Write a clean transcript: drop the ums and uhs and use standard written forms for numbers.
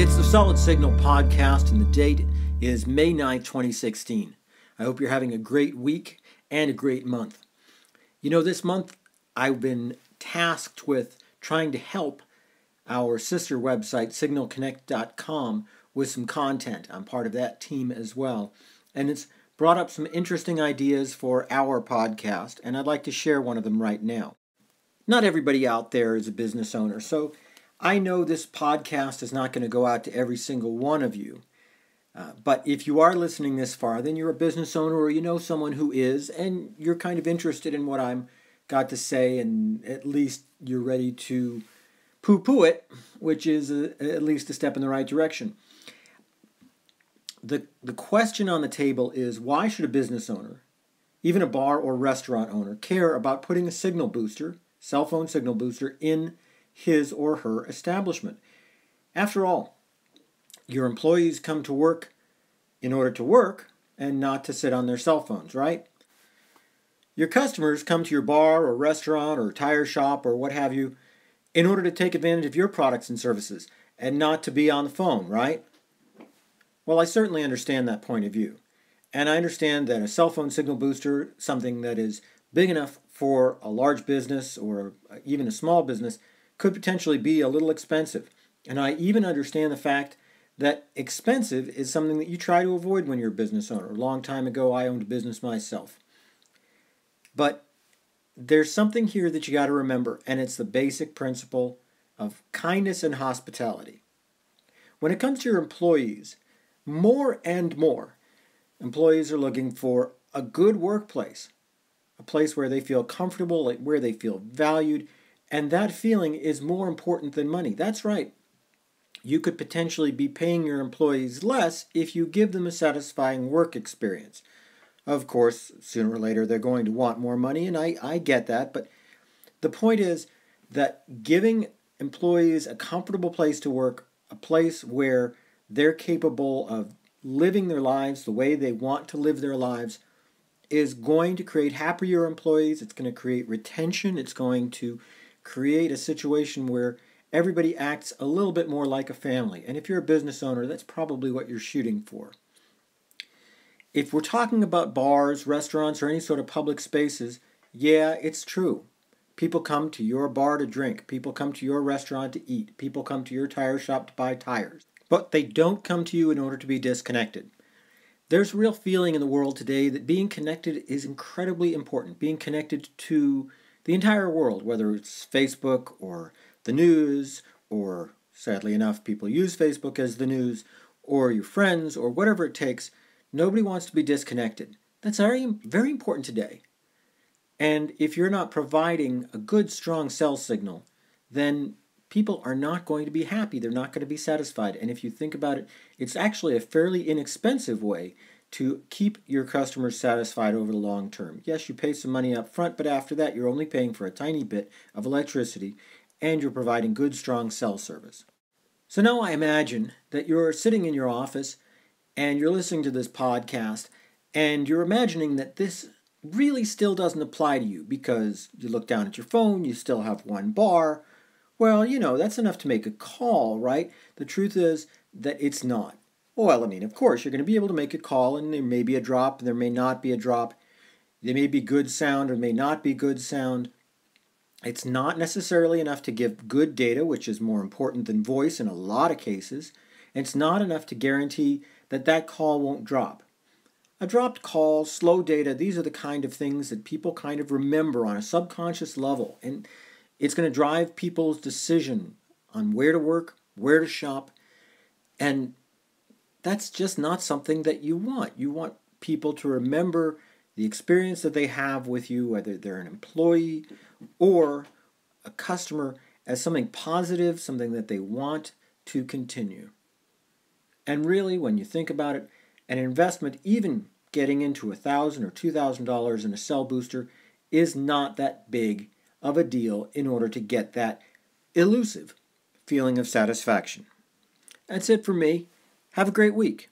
It's the Solid Signal Podcast, and the date is May 9, 2016. I hope you're having a great week and a great month. You know, this month I've been tasked with trying to help our sister website, SignalConnect.com, with some content. I'm part of that team as well. And it's brought up some interesting ideas for our podcast, and I'd like to share one of them right now. Not everybody out there is a business owner, so I know this podcast is not going to go out to every single one of you, but if you are listening this far, then you're a business owner or you know someone who is, and you're kind of interested in what I've got to say, and at least you're ready to poo-poo it, which is at least a step in the right direction. The question on the table is, why should a business owner, even a bar or restaurant owner, care about putting a signal booster, cell phone signal booster, in his or her establishment? After all, your employees come to work in order to work and not to sit on their cell phones, right? Your customers come to your bar or restaurant or tire shop or what have you in order to take advantage of your products and services and not to be on the phone, right? Well, I certainly understand that point of view. And I understand that a cell phone signal booster, something that is big enough for a large business or even a small business, could potentially be a little expensive. And I even understand the fact that expensive is something that you try to avoid when you're a business owner. A long time ago, I owned a business myself. But there's something here that you got to remember, and it's the basic principle of kindness and hospitality. When it comes to your employees, more and more employees are looking for a good workplace, a place where they feel comfortable, where they feel valued. And that feeling is more important than money. That's right. You could potentially be paying your employees less if you give them a satisfying work experience. Of course, sooner or later, they're going to want more money, and I get that. But the point is that giving employees a comfortable place to work, a place where they're capable of living their lives the way they want to live their lives, is going to create happier employees. It's going to create retention. It's going to create a situation where everybody acts a little bit more like a family. And if you're a business owner, that's probably what you're shooting for. If we're talking about bars, restaurants, or any sort of public spaces, yeah, it's true. People come to your bar to drink. People come to your restaurant to eat. People come to your tire shop to buy tires. But they don't come to you in order to be disconnected. There's a real feeling in the world today that being connected is incredibly important. Being connected to the entire world, whether it's Facebook or the news, or sadly enough, people use Facebook as the news, or your friends, or whatever it takes. Nobody wants to be disconnected. That's very, very important today. And if you're not providing a good, strong cell signal, then people are not going to be happy. They're not going to be satisfied. And if you think about it, it's actually a fairly inexpensive way to keep your customers satisfied over the long term. Yes, you pay some money up front, but after that you're only paying for a tiny bit of electricity and you're providing good, strong cell service. So now I imagine that you're sitting in your office and you're listening to this podcast and you're imagining that this really still doesn't apply to you because you look down at your phone, you still have one bar. Well, you know, that's enough to make a call, right? The truth is that it's not. Well, I mean, of course, you're going to be able to make a call, and there may be a drop, and there may not be a drop. There may be good sound, or may not be good sound. It's not necessarily enough to give good data, which is more important than voice in a lot of cases. It's not enough to guarantee that that call won't drop. A dropped call, slow data, these are the kind of things that people kind of remember on a subconscious level, and it's going to drive people's decision on where to work, where to shop, and that's just not something that you want. You want people to remember the experience that they have with you, whether they're an employee or a customer, as something positive, something that they want to continue. And really, when you think about it, an investment, even getting into $1,000 or $2,000 in a cell booster, is not that big of a deal in order to get that elusive feeling of satisfaction. That's it for me. Have a great week.